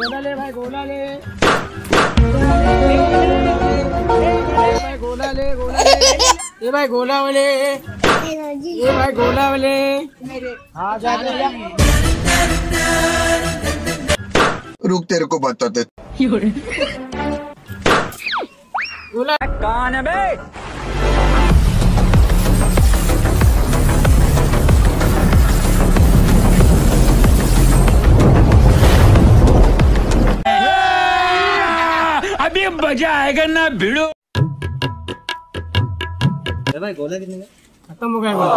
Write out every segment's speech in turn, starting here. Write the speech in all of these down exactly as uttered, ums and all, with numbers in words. गोला ले भाई, गोला ले भाई, गोला ले, गोला ले ये भाई, गोला वाले ये भाई, गोला वाले। हाँ जा रुक, तेरे को बताते। गोला कौन है बे? अभी मजा आएगा ना भिड़ो। भाई गोला कितने का? खत्म हो गया गोला।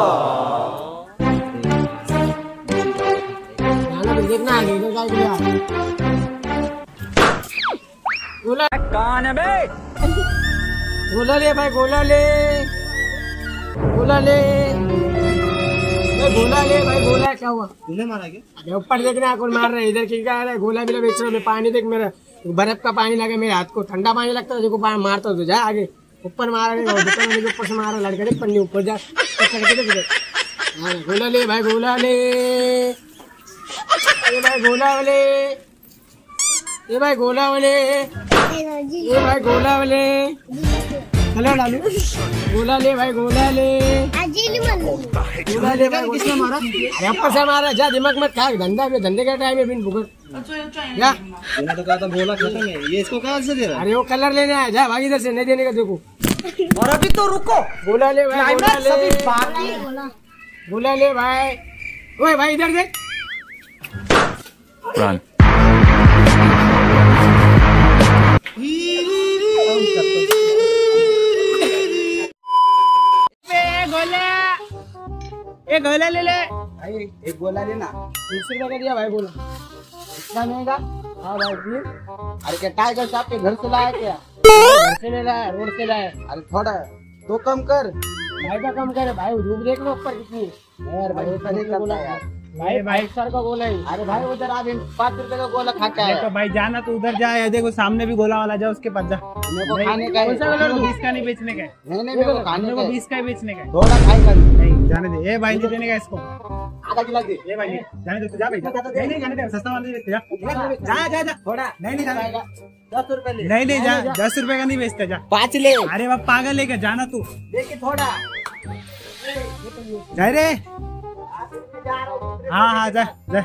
गोला कौन है बे? गोला ले भाई, गोला ले, गोला ले, गोला ले भाई, गोला। क्या हुआ, तूने मारा क्या? ऊपर देखना कौन मार रहा है, इधर खिल रहा है। गोला भी बेच रहा हूँ, पानी देख, मेरा बर्फ का पानी लगा मेरे हाथ को, ठंडा पानी लगता है जो को मारता हो। जा आगे ऊपर मारा, ऊपर से मारा लड़के ने, पन्नी ऊपर जा। गोला ले भाई, गोला ले ये भाई, गोला वाले ये भाई, गोला वाले ये भाई, गोला वाले। हेलो डालू, गोला ले भाई, गोला ले, गोला ले भाई। किसने मारा? ऊपर से मारा। जा, दिमाग मत खा, धंधा पे, धंधे का टाइम है, बिन भुगत। क्या तो कहा था गोला खत्म है, ये इसको कहां से दे रहा है? अरे वो कलर लेने आया, जा भाग इधर से, नहीं देने का देखो। और अभी तो रुको, गोला ले भाई, गोला ले, गोला ले भाई। ओए भाई इधर देख, ए गोला ले ले भाई, एक गोला लेना। दूसरे का दिया भाई गोला, इतना महंगा? हाँ भाई जी। अरे क्या टाइगर साहब के घर से लाया क्या? घर से नहीं लाया, रोड से लाया। अरे थोड़ा तो कम कर भाई, का कम कर भाई, धूप देख लो ऊपर कितनी यार भाई, ऐसा नहीं करता यार भाई। भाई सर का गोला ही। अरे भाई उधर आप पाँच रुपए का गोला खा के आए तो भाई, जाना तो उधर जाए, देखो सामने भी गोला वाला, जा उसके पास जा। खाने का बीस का नहीं बेचने का, नहीं नहीं मेरे को खाने को बीस का ही बेचने का। गोला खाई कर, नहीं जाने दे। ए भाई देने का इसको आधा खिला दे। ए भाई जाने दे, जा भाई, नहीं नहीं जाने दे, सस्ता वाला नहीं बेचते, जा जा जा थोड़ा, नहीं नहीं जाएगा। दस रुपए ले, नहीं नहीं जा, दस रुपए का नहीं बेचता, जा पाँच ले। अरे बाप पागल लेकर जाना तू, देखे थोड़ा जा रे। हाँ हाँ जा जा।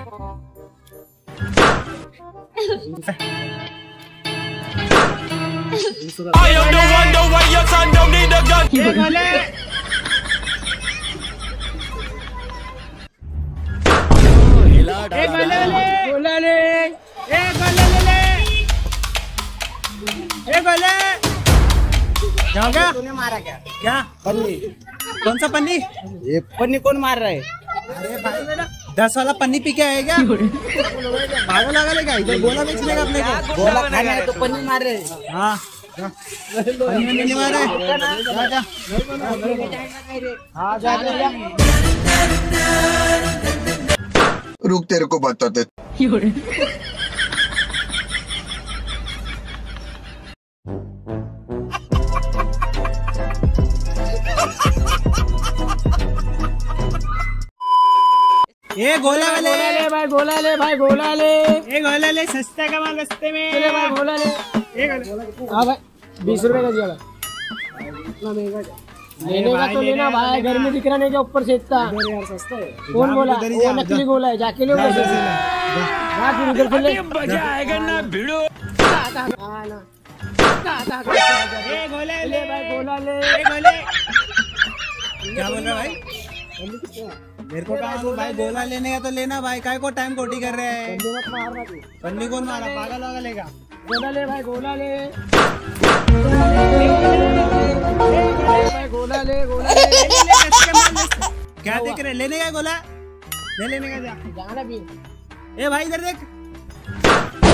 तूने मारा क्या? क्या पन्नी? कौन सा पन्नी? ये पन्नी कौन मार रहा है? अरे भाई मेरा दस वाला पन्नी पी के आएगा, भागो लगा लेगा। इधर गोला बेचने का अपने को, गोला खाना है तो पन्नी मार रहे। हाँ पन्नी नहीं मार रहे, हाँ जा जा। रुक तेरे को बताते। ए गोला ले, गोला ले भाई, गोला ले भाई, गोला ले, ए गोला ले, सस्ता का माल सस्ते में। चले भाई गोला ले, ए गोला। हां भाई बीस रुपए का दिया भाई, इतना महंगा क्या? लेने का तो लेना भाई, घर में दिख रहा नहीं क्या ऊपर से इतना? अरे यार सस्ता है। कौन बोला? वो नकली गोला है, जाके ले उधर से, जाके उधर से ले। मजा आएगा ना भिड़ो। हां ना ए गोला ले भाई, गोला ले, ए गोले। क्या बोल रहा भाई? मेरे को कहा भाई, भाई गोला लेने का तो लेना भाई, काय को टाइम कोटी कर रहे हैं? पन्नी कौन मारा? पागल वाला लेगा। गोला ले भाई, गोला ले, गोला ले, गोला ले। क्या देख रहे, लेने का गोला ले, लेने का जाना भी। ए भाई इधर देख,